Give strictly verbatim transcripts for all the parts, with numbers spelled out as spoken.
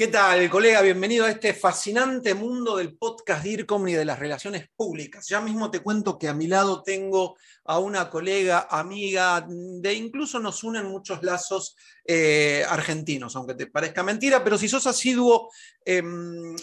¿Qué tal, colega? Bienvenido a este fascinante mundo del podcast DIRCOM y de las relaciones públicas. Ya mismo te cuento que a mi lado tengo a una colega, amiga, de incluso nos unen muchos lazos eh, argentinos, aunque te parezca mentira, pero si sos asiduo eh,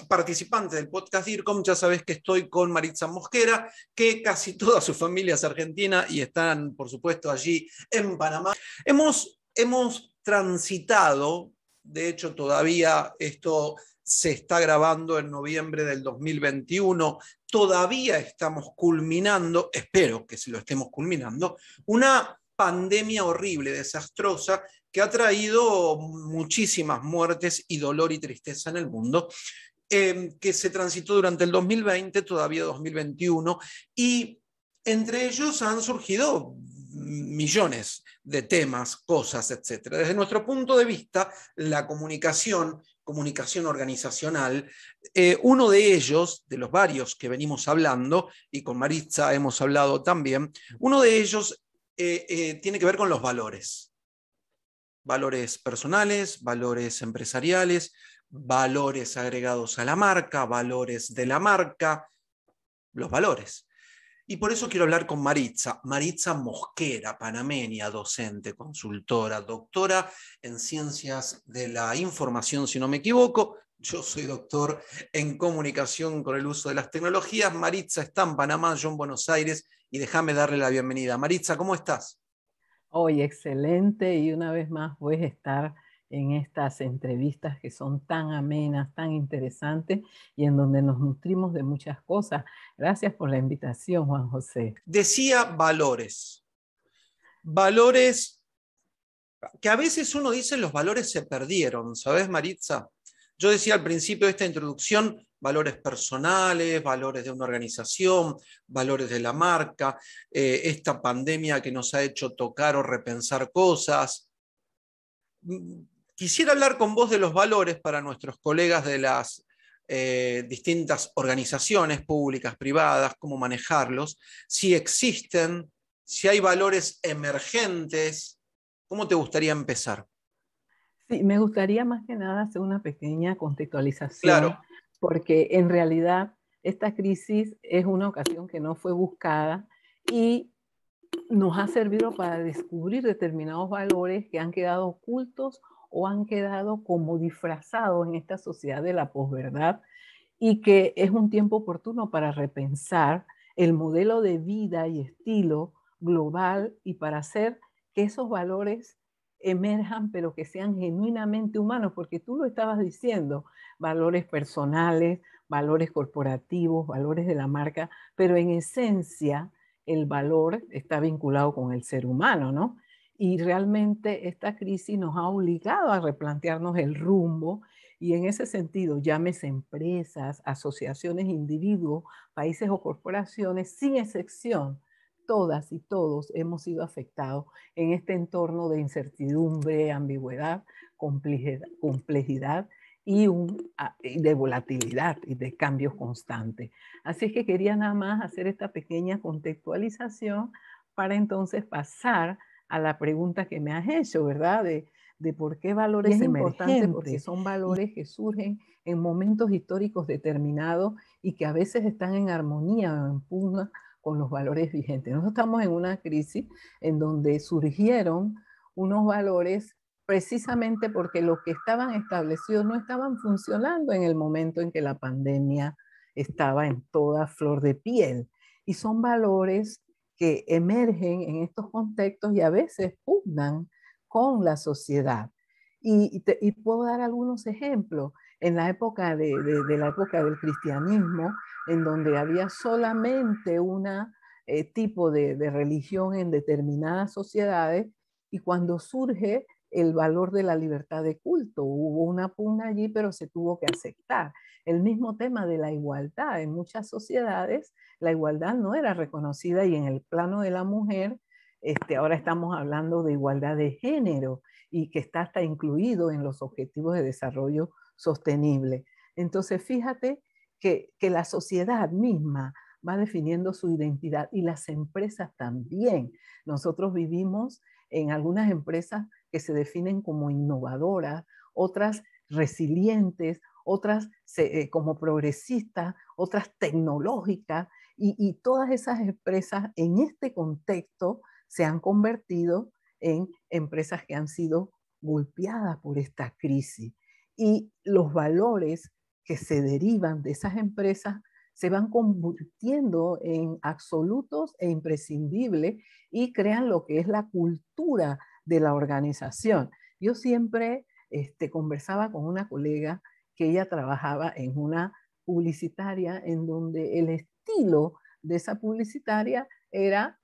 participante del podcast DIRCOM, ya sabés que estoy con Maritza Mosquera, que casi toda su familia es argentina y están, por supuesto, allí en Panamá. Hemos, hemos transitado... De hecho, todavía esto se está grabando en noviembre del dos mil veintiuno. Todavía estamos culminando, espero que se lo estemos culminando, una pandemia horrible, desastrosa, que ha traído muchísimas muertes y dolor y tristeza en el mundo, eh, que se transitó durante el dos mil veinte, todavía dos mil veintiuno, y entre ellos han surgido millones de temas, cosas, etcétera. Desde nuestro punto de vista, la comunicación, comunicación organizacional, eh, uno de ellos, de los varios que venimos hablando, y con Maritza hemos hablado también, uno de ellos eh, eh, tiene que ver con los valores. Valores personales, valores empresariales, valores agregados a la marca, valores de la marca, los valores. Y por eso quiero hablar con Maritza, Maritza Mosquera, panameña, docente, consultora, doctora en Ciencias de la Información, si no me equivoco. Yo soy doctor en Comunicación con el uso de las tecnologías. Maritza está en Panamá, yo en Buenos Aires, y déjame darle la bienvenida. Maritza, ¿cómo estás? Hoy, excelente, y una vez más voy a estar en estas entrevistas que son tan amenas, tan interesantes y en donde nos nutrimos de muchas cosas. Gracias por la invitación, Juan José. Decía valores. Valores que a veces uno dice los valores se perdieron, ¿sabes, Maritza? Yo decía al principio de esta introducción, valores personales, valores de una organización, valores de la marca, eh, esta pandemia que nos ha hecho tocar o repensar cosas. Quisiera hablar con vos de los valores para nuestros colegas de las eh, distintas organizaciones públicas, privadas, cómo manejarlos, si existen, si hay valores emergentes. ¿Cómo te gustaría empezar? Sí, me gustaría más que nada hacer una pequeña contextualización, claro, porque en realidad esta crisis es una ocasión que no fue buscada y nos ha servido para descubrir determinados valores que han quedado ocultos o han quedado como disfrazados en esta sociedad de la posverdad, y que es un tiempo oportuno para repensar el modelo de vida y estilo global y para hacer que esos valores emerjan, pero que sean genuinamente humanos, porque tú lo estabas diciendo, valores personales, valores corporativos, valores de la marca, pero en esencia el valor está vinculado con el ser humano, ¿no? Y realmente esta crisis nos ha obligado a replantearnos el rumbo, y en ese sentido, llámese empresas, asociaciones, individuos, países o corporaciones, sin excepción, todas y todos hemos sido afectados en este entorno de incertidumbre, ambigüedad, complejidad, complejidad y un, de volatilidad y de cambios constantes. Así es que quería nada más hacer esta pequeña contextualización para entonces pasar a la pregunta que me has hecho, ¿verdad? De, de por qué valores emergentes, porque son valores que surgen en momentos históricos determinados y que a veces están en armonía o en pugna con los valores vigentes. Nosotros estamos en una crisis en donde surgieron unos valores precisamente porque los que estaban establecidos no estaban funcionando en el momento en que la pandemia estaba en toda flor de piel. Y son valores que emergen en estos contextos y a veces pugnan con la sociedad. Y, y, te, y puedo dar algunos ejemplos. En la época de, de, de la época del cristianismo, en donde había solamente un eh, tipo de, de religión en determinadas sociedades, y cuando surge el valor de la libertad de culto. Hubo una pugna allí, pero se tuvo que aceptar. El mismo tema de la igualdad. En muchas sociedades la igualdad no era reconocida, y en el plano de la mujer, este, ahora estamos hablando de igualdad de género y que está hasta incluido en los objetivos de desarrollo sostenible. Entonces, fíjate que, que la sociedad misma va definiendo su identidad, y las empresas también. Nosotros vivimos en algunas empresas que se definen como innovadoras, otras resilientes, otras eh, como progresistas, otras tecnológicas, y, y todas esas empresas en este contexto se han convertido en empresas que han sido golpeadas por esta crisis. Y los valores que se derivan de esas empresas se van convirtiendo en absolutos e imprescindibles y crean lo que es la cultura de la organización. Yo siempre este, conversaba con una colega que ella trabajaba en una publicitaria en donde el estilo de esa publicitaria era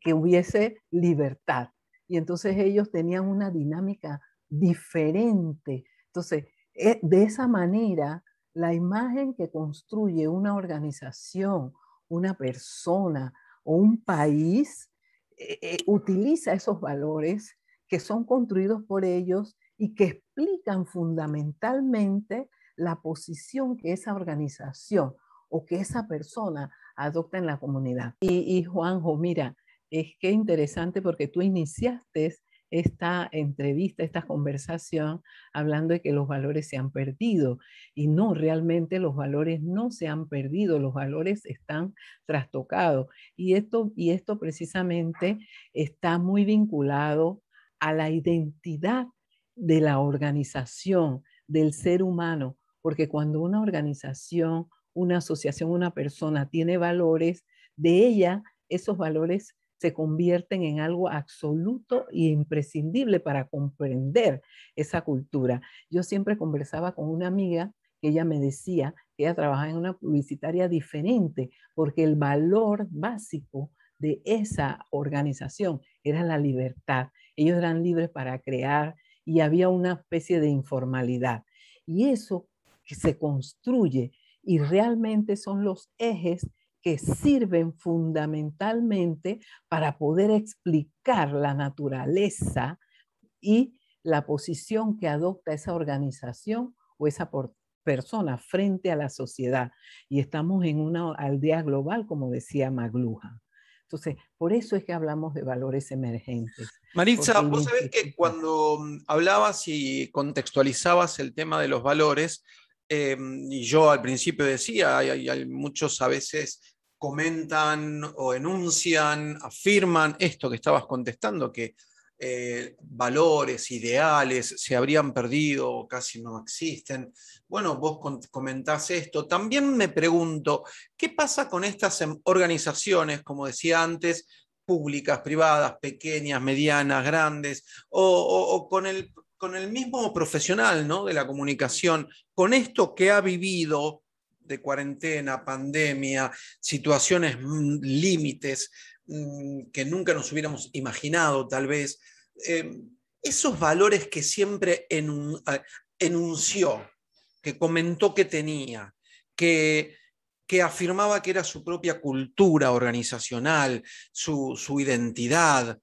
que hubiese libertad. Y entonces ellos tenían una dinámica diferente. Entonces, de esa manera, la imagen que construye una organización, una persona o un país, eh, utiliza esos valores que son construidos por ellos y que explican fundamentalmente la posición que esa organización o que esa persona adopta en la comunidad. Y, y Juanjo, mira, es que interesante porque tú iniciaste esta entrevista, esta conversación, hablando de que los valores se han perdido. Y no, realmente los valores no se han perdido, los valores están trastocados. Y esto, y esto precisamente está muy vinculado a la identidad de la organización, del ser humano, porque cuando una organización, una asociación, una persona tiene valores, de ella esos valores se convierten en algo absoluto e imprescindible para comprender esa cultura. Yo siempre conversaba con una amiga que ella me decía que ella trabajaba en una publicitaria diferente porque el valor básico de esa organización era la libertad. Ellos eran libres para crear y había una especie de informalidad. Y eso que se construye y realmente son los ejes que sirven fundamentalmente para poder explicar la naturaleza y la posición que adopta esa organización o esa persona frente a la sociedad. Y estamos en una aldea global, como decía McLuhan. Entonces, por eso es que hablamos de valores emergentes. Maritza, vos sabés que cuando hablabas y contextualizabas el tema de los valores, eh, y yo al principio decía, hay, hay muchos a veces comentan o enuncian, afirman esto que estabas contestando, que eh, valores, ideales se habrían perdido o casi no existen. Bueno, vos comentás esto. También me pregunto, ¿qué pasa con estas organizaciones, como decía antes, públicas, privadas, pequeñas, medianas, grandes, o, o, o con el, con el mismo profesional, ¿no?, de la comunicación, con esto que ha vivido de cuarentena, pandemia, situaciones límites mmm, que nunca nos hubiéramos imaginado tal vez, eh, esos valores que siempre enun, enunció, que comentó que tenía, que, que afirmaba que era su propia cultura organizacional, su, su identidad,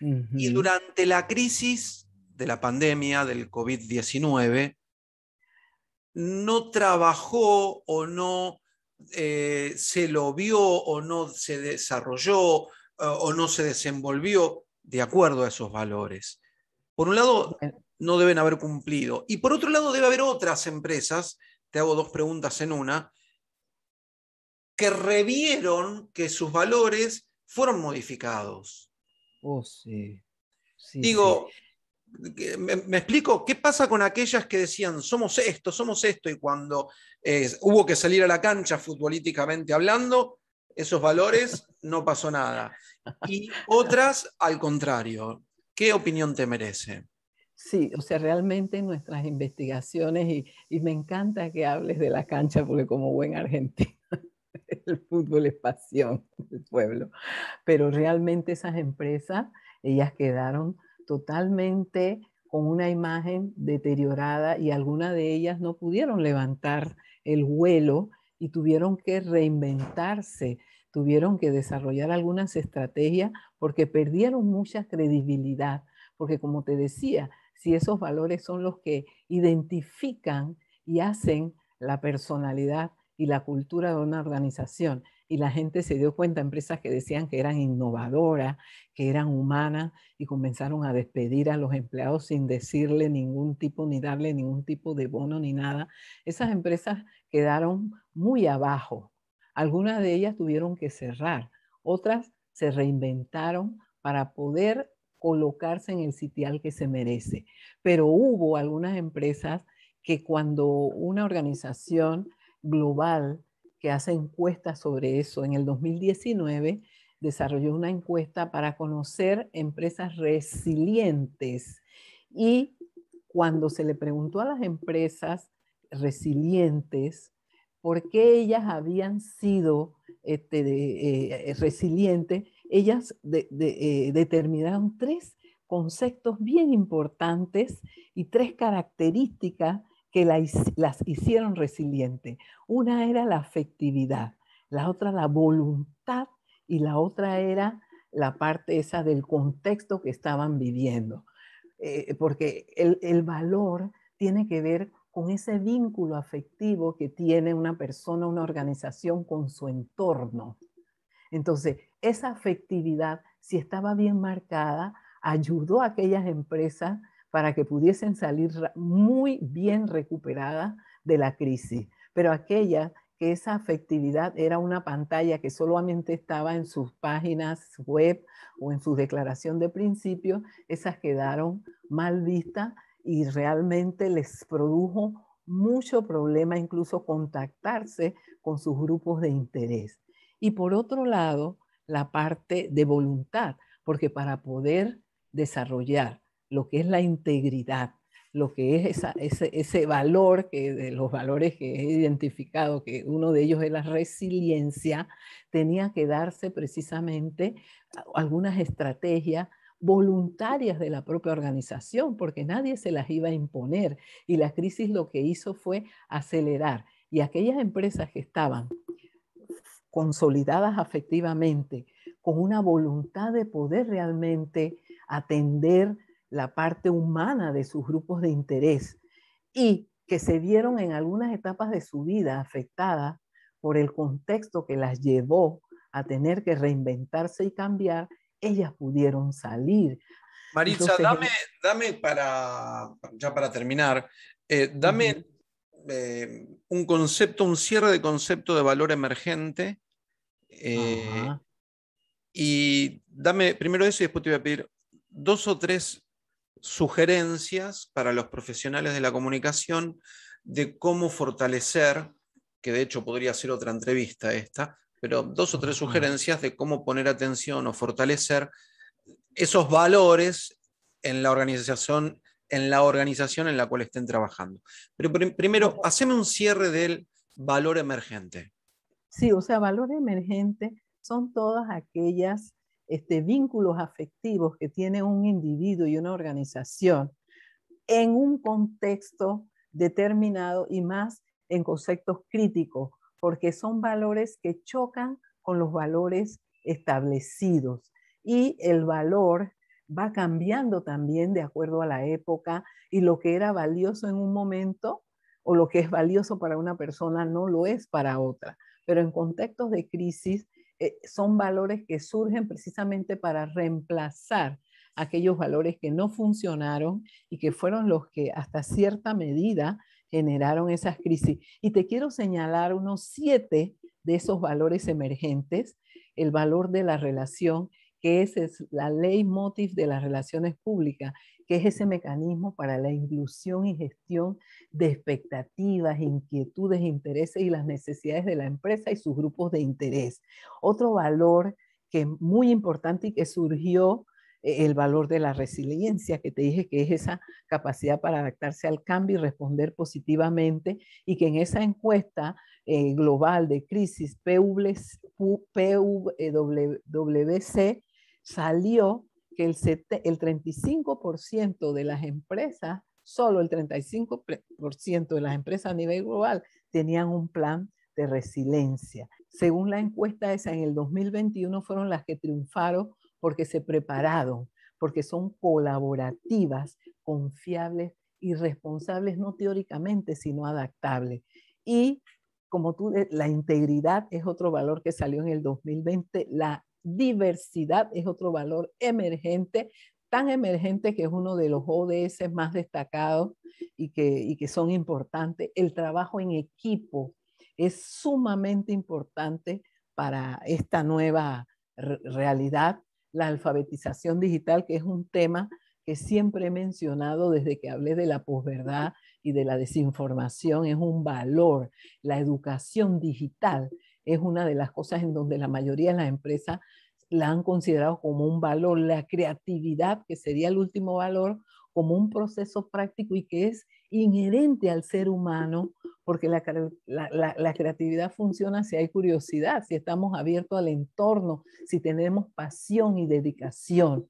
uh-huh. Y durante la crisis de la pandemia del COVID diecinueve, no trabajó o no eh, se lo vio o no se desarrolló uh, o no se desenvolvió de acuerdo a esos valores. Por un lado, no deben haber cumplido. Y por otro lado, debe haber otras empresas, te hago dos preguntas en una, que revieron que sus valores fueron modificados. Oh, sí. Sí, digo... Sí. Me, me explico, ¿qué pasa con aquellas que decían somos esto, somos esto? Y cuando eh, hubo que salir a la cancha futbolísticamente hablando, esos valores no pasó nada. Y otras al contrario. ¿Qué opinión te merece? Sí, o sea, realmente en nuestras investigaciones, y, y me encanta que hables de la cancha porque como buen argentino, el fútbol es pasión del pueblo. Pero realmente esas empresas, ellas quedaron totalmente con una imagen deteriorada y algunas de ellas no pudieron levantar el vuelo y tuvieron que reinventarse, tuvieron que desarrollar algunas estrategias porque perdieron mucha credibilidad, porque como te decía, si esos valores son los que identifican y hacen la personalidad y la cultura de una organización, y la gente se dio cuenta, empresas que decían que eran innovadoras, que eran humanas, y comenzaron a despedir a los empleados sin decirle ningún tipo, ni darle ningún tipo de bono ni nada. Esas empresas quedaron muy abajo. Algunas de ellas tuvieron que cerrar, otras se reinventaron para poder colocarse en el sitial que se merece. Pero hubo algunas empresas que cuando una organización global que hace encuestas sobre eso, en el dos mil diecinueve desarrolló una encuesta para conocer empresas resilientes, y cuando se le preguntó a las empresas resilientes por qué ellas habían sido este, de, eh, resilientes, ellas de, de, eh, determinaron tres conceptos bien importantes y tres características que la, las hicieron resilientes. Una era la afectividad, la otra la voluntad y la otra era la parte esa del contexto que estaban viviendo. Eh, porque el, el valor tiene que ver con ese vínculo afectivo que tiene una persona, una organización con su entorno. Entonces, esa afectividad, si estaba bien marcada, ayudó a aquellas empresas para que pudiesen salir muy bien recuperadas de la crisis. Pero aquella que esa afectividad era una pantalla que solamente estaba en sus páginas web o en su declaración de principio, esas quedaron mal vistas y realmente les produjo mucho problema incluso contactarse con sus grupos de interés. Y por otro lado, la parte de voluntad, porque para poder desarrollar lo que es la integridad, lo que es esa, ese, ese valor, que de los valores que he identificado, que uno de ellos es la resiliencia, tenía que darse precisamente algunas estrategias voluntarias de la propia organización, porque nadie se las iba a imponer. Y la crisis lo que hizo fue acelerar. Y aquellas empresas que estaban consolidadas afectivamente, con una voluntad de poder realmente atender la parte humana de sus grupos de interés y que se vieron en algunas etapas de su vida afectadas por el contexto que las llevó a tener que reinventarse y cambiar, ellas pudieron salir. Maritza, Entonces, dame, dame para, ya para terminar, eh, dame uh-huh. eh, un concepto, un cierre de concepto de valor emergente eh, uh-huh. y dame primero eso y después te voy a pedir dos o tres sugerencias para los profesionales de la comunicación de cómo fortalecer, que de hecho podría ser otra entrevista esta, pero dos o tres sugerencias de cómo poner atención o fortalecer esos valores en la organización en la, organización en la cual estén trabajando. Pero primero, haceme un cierre del valor emergente. Sí, o sea, valor emergente son todas aquellas Este, vínculos afectivos que tiene un individuo y una organización en un contexto determinado y más en conceptos críticos, porque son valores que chocan con los valores establecidos y el valor va cambiando también de acuerdo a la época, y lo que era valioso en un momento o lo que es valioso para una persona no lo es para otra, pero en contextos de crisis Eh, son valores que surgen precisamente para reemplazar aquellos valores que no funcionaron y que fueron los que hasta cierta medida generaron esas crisis. Y te quiero señalar unos siete de esos valores emergentes. El valor de la relación, que es, es la leitmotiv de las relaciones públicas, que es ese mecanismo para la inclusión y gestión de expectativas, inquietudes, intereses y las necesidades de la empresa y sus grupos de interés. Otro valor que es muy importante y que surgió, eh, el valor de la resiliencia, que te dije que es esa capacidad para adaptarse al cambio y responder positivamente, y que en esa encuesta eh, global de crisis P W C salió que el, el treinta y cinco por ciento de las empresas, solo el treinta y cinco por ciento de las empresas a nivel global tenían un plan de resiliencia. Según la encuesta esa, en el dos mil veintiuno fueron las que triunfaron porque se prepararon, porque son colaborativas, confiables y responsables, no teóricamente, sino adaptables. Y como tú, la integridad es otro valor que salió en el dos mil veinte, la diversidad es otro valor emergente, tan emergente que es uno de los O D S más destacados y que, y que son importantes. El trabajo en equipo es sumamente importante para esta nueva realidad. La alfabetización digital, que es un tema que siempre he mencionado desde que hablé de la posverdad y de la desinformación, es un valor. La educación digital es una de las cosas en donde la mayoría de las empresas la han considerado como un valor. La creatividad, que sería el último valor, como un proceso práctico y que es inherente al ser humano, porque la, la, la, la creatividad funciona si hay curiosidad, si estamos abiertos al entorno, si tenemos pasión y dedicación.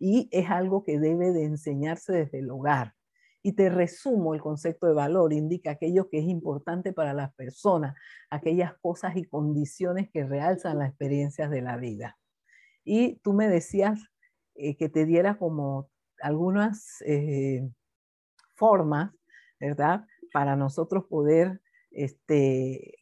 Y es algo que debe de enseñarse desde el hogar. Y te resumo el concepto de valor, indica aquello que es importante para las personas, aquellas cosas y condiciones que realzan las experiencias de la vida. Y tú me decías eh, que te diera como algunas eh, formas, ¿verdad? Para nosotros poder, este,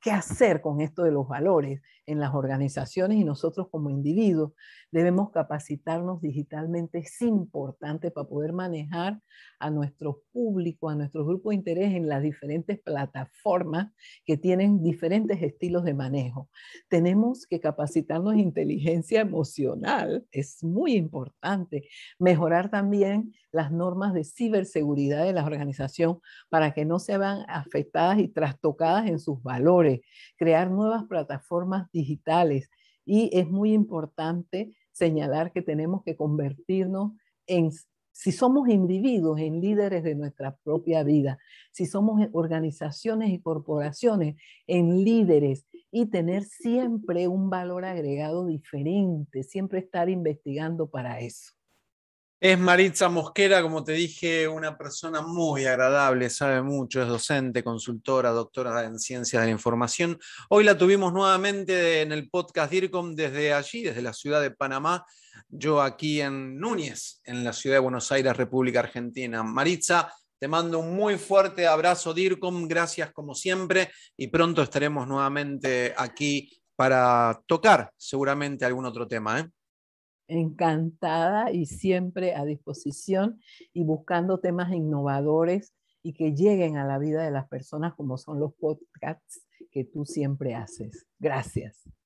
qué hacer con esto de los valores en las organizaciones y nosotros como individuos. Debemos capacitarnos digitalmente, es importante para poder manejar a nuestro público, a nuestro grupo de interés en las diferentes plataformas que tienen diferentes estilos de manejo. Tenemos que capacitarnos en inteligencia emocional, es muy importante. Mejorar también las normas de ciberseguridad de la organización para que no se vean afectadas y trastocadas en sus valores. Crear nuevas plataformas digitales. Y es muy importante señalar que tenemos que convertirnos en, si somos individuos, en líderes de nuestra propia vida. Si somos organizaciones y corporaciones, en líderes. Y tener siempre un valor agregado diferente. Siempre estar investigando para eso. Es Maritza Mosquera, como te dije, una persona muy agradable, sabe mucho, es docente, consultora, doctora en Ciencias de la Información. Hoy la tuvimos nuevamente en el podcast DIRCOM desde allí, desde la ciudad de Panamá, yo aquí en Núñez, en la ciudad de Buenos Aires, República Argentina. Maritza, te mando un muy fuerte abrazo DIRCOM, gracias como siempre, y pronto estaremos nuevamente aquí para tocar seguramente algún otro tema, ¿eh? Encantada y siempre a disposición y buscando temas innovadores y que lleguen a la vida de las personas como son los podcasts que tú siempre haces. Gracias.